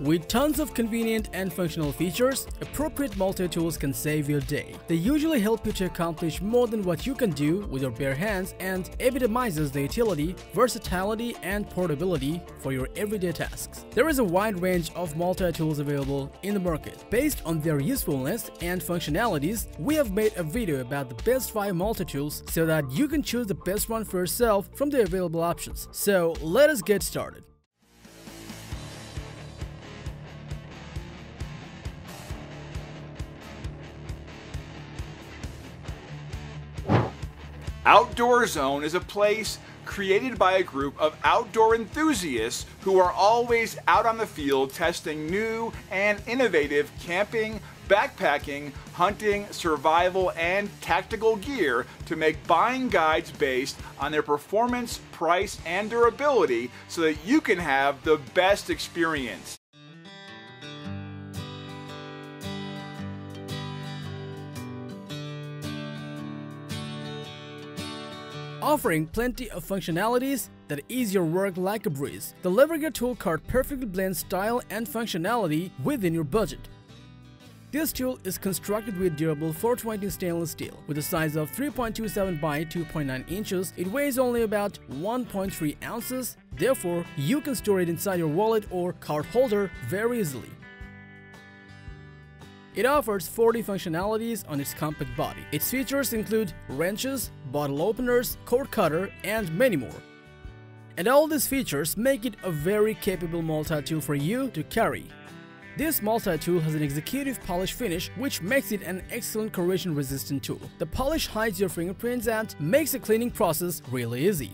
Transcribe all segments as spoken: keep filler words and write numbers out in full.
With tons of convenient and functional features, appropriate multi-tools can save your day. They usually help you to accomplish more than what you can do with your bare hands and epitomizes the utility, versatility, and portability for your everyday tasks. There is a wide range of multi-tools available in the market. Based on their usefulness and functionalities, we have made a video about the best five multi-tools so that you can choose the best one for yourself from the available options. So let us get started. Outdoor Zone is a place created by a group of outdoor enthusiasts who are always out on the field testing new and innovative camping, backpacking, hunting, survival, and tactical gear to make buying guides based on their performance, price, and durability so that you can have the best experience. Offering plenty of functionalities that ease your work like a breeze, the Lever Gear tool cart perfectly blends style and functionality within your budget. This tool is constructed with durable four twenty stainless steel. With a size of three point two seven by two point nine inches, it weighs only about one point three ounces, therefore you can store it inside your wallet or card holder very easily. It offers forty functionalities on its compact body. Its features include wrenches, bottle openers, cord cutter, and many more. And all these features make it a very capable multi-tool for you to carry. This multi-tool has an executive polish finish which makes it an excellent corrosion-resistant tool. The polish hides your fingerprints and makes the cleaning process really easy.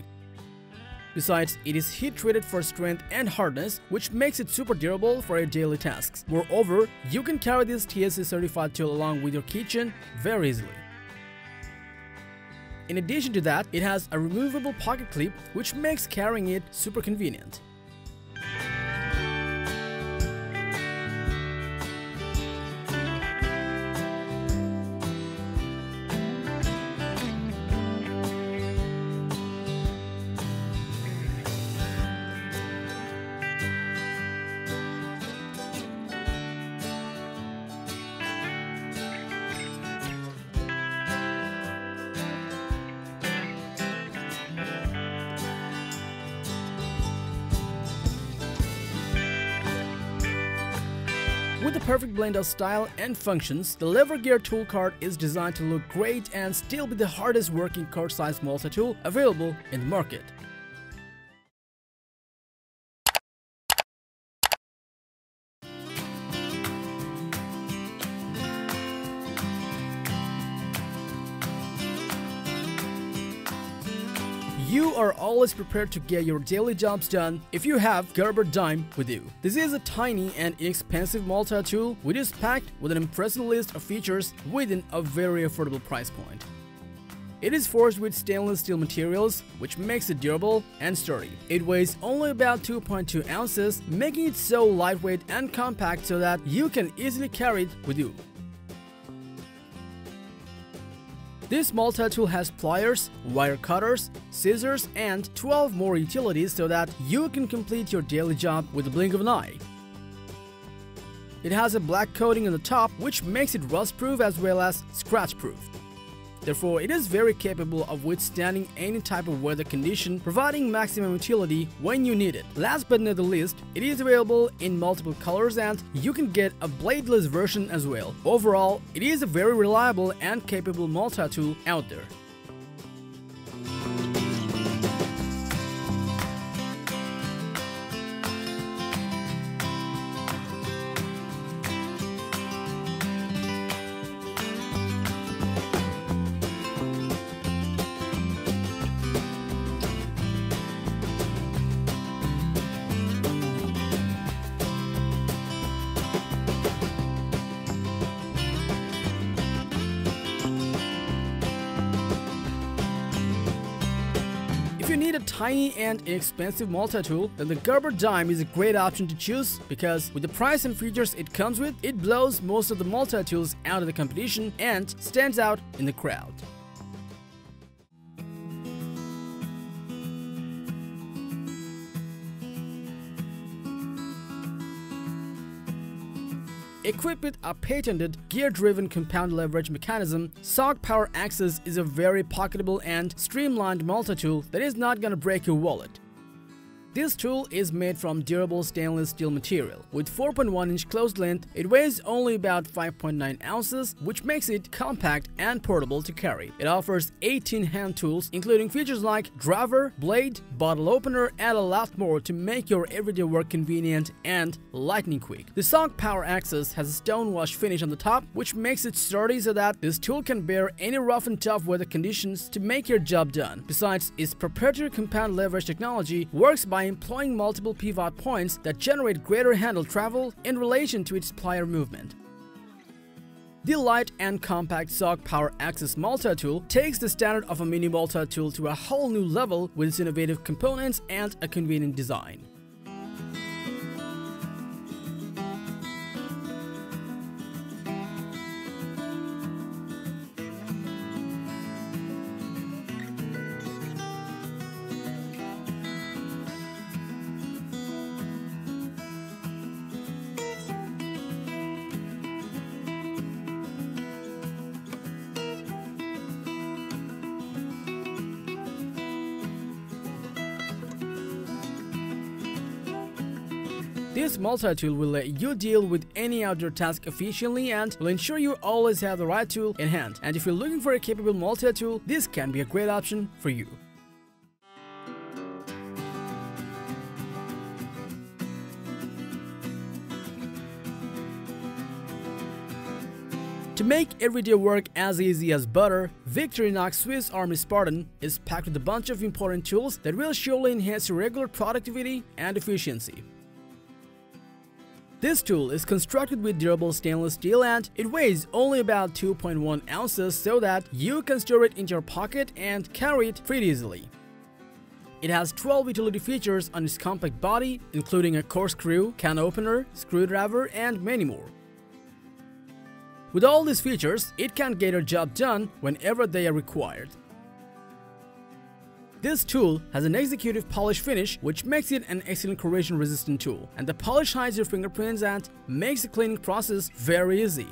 Besides, it is heat-treated for strength and hardness, which makes it super durable for your daily tasks. Moreover, you can carry this T S C-certified tool along with your kitchen very easily. In addition to that, it has a removable pocket clip, which makes carrying it super convenient. With a perfect blend of style and functions, the Lever Gear tool cart is designed to look great and still be the hardest working cart-sized multi-tool available in the market. You are always prepared to get your daily jobs done if you have Gerber Dime with you. This is a tiny and inexpensive multi-tool which is packed with an impressive list of features within a very affordable price point. It is forged with stainless steel materials which makes it durable and sturdy. It weighs only about two point two ounces, making it so lightweight and compact so that you can easily carry it with you. This multi-tool has pliers, wire cutters, scissors, and twelve more utilities so that you can complete your daily job with the blink of an eye. It has a black coating on the top which makes it rust-proof as well as scratch-proof. Therefore, it is very capable of withstanding any type of weather condition, providing maximum utility when you need it. Last but not the least, it is available in multiple colors and you can get a bladeless version as well. Overall, it is a very reliable and capable multi-tool out there. If you need a tiny and inexpensive multi-tool, then the Gerber Dime is a great option to choose because with the price and features it comes with, it blows most of the multi-tools out of the competition and stands out in the crowd. Equipped with a patented gear-driven compound leverage mechanism, S O G PowerAccess is a very pocketable and streamlined multi-tool that is not gonna break your wallet. This tool is made from durable stainless steel material. With four point one inch closed length, it weighs only about five point nine ounces, which makes it compact and portable to carry. It offers eighteen hand tools, including features like driver, blade, bottle opener, and a lot more to make your everyday work convenient and lightning quick. The S O G PowerAccess has a stonewash finish on the top, which makes it sturdy so that this tool can bear any rough and tough weather conditions to make your job done. Besides, its proprietary compound leverage technology works by employing multiple pivot points that generate greater handle travel in relation to its plier movement. The light and compact S O G PowerAccess multi-tool takes the standard of a mini multi-tool to a whole new level with its innovative components and a convenient design. This multi-tool will let you deal with any outdoor task efficiently and will ensure you always have the right tool in hand. And if you're looking for a capable multi-tool, this can be a great option for you. To make everyday work as easy as butter, Victorinox Swiss Army Spartan is packed with a bunch of important tools that will surely enhance your regular productivity and efficiency. This tool is constructed with durable stainless steel and it weighs only about two point one ounces so that you can store it in your pocket and carry it pretty easily. It has twelve utility features on its compact body, including a core screw, can opener, screwdriver, and many more. With all these features, it can get your job done whenever they are required. This tool has an executive polish finish, which makes it an excellent corrosion-resistant tool, and the polish hides your fingerprints and makes the cleaning process very easy.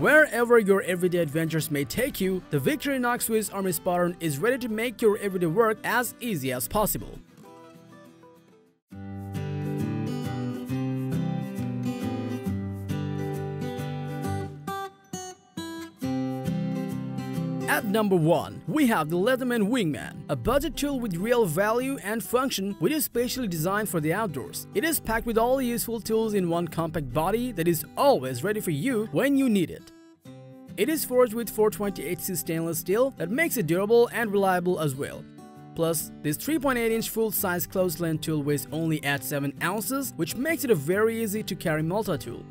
Wherever your everyday adventures may take you, the Victorinox Swiss Army Spartan is ready to make your everyday work as easy as possible. At number one, we have the Leatherman Wingman, a budget tool with real value and function which is specially designed for the outdoors. It is packed with all the useful tools in one compact body that is always ready for you when you need it. It is forged with four twenty H C stainless steel that makes it durable and reliable as well. Plus, this three point eight inch full-size closed-length tool weighs only at seven ounces, which makes it a very easy-to-carry multi-tool.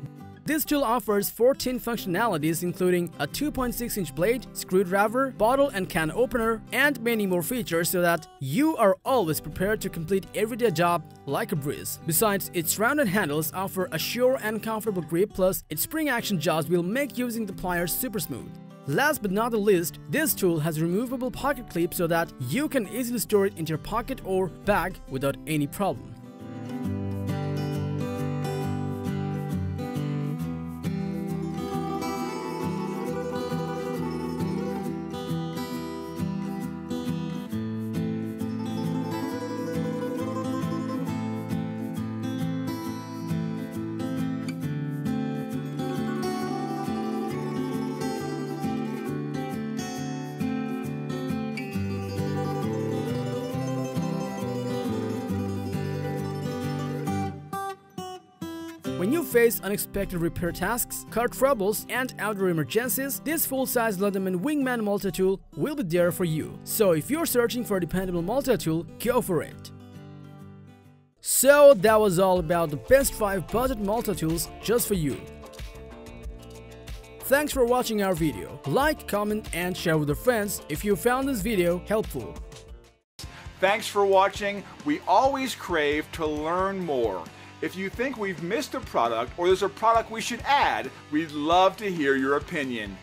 This tool offers fourteen functionalities including a two point six inch blade, screwdriver, bottle and can opener, and many more features so that you are always prepared to complete everyday job like a breeze. Besides, its rounded handles offer a sure and comfortable grip, plus its spring action jaws will make using the pliers super smooth. Last but not the least, this tool has removable pocket clip so that you can easily store it in your pocket or bag without any problem. When you face unexpected repair tasks, car troubles, and outdoor emergencies, this full-size Leatherman Wingman multi-tool will be there for you. So if you're searching for a dependable multi-tool, go for it. So that was all about the best five budget multi tools just for you. Thanks for watching our video. Like, comment and share with your friends if you found this video helpful. Thanks for watching. We always crave to learn more. If you think we've missed a product or there's a product we should add, we'd love to hear your opinion.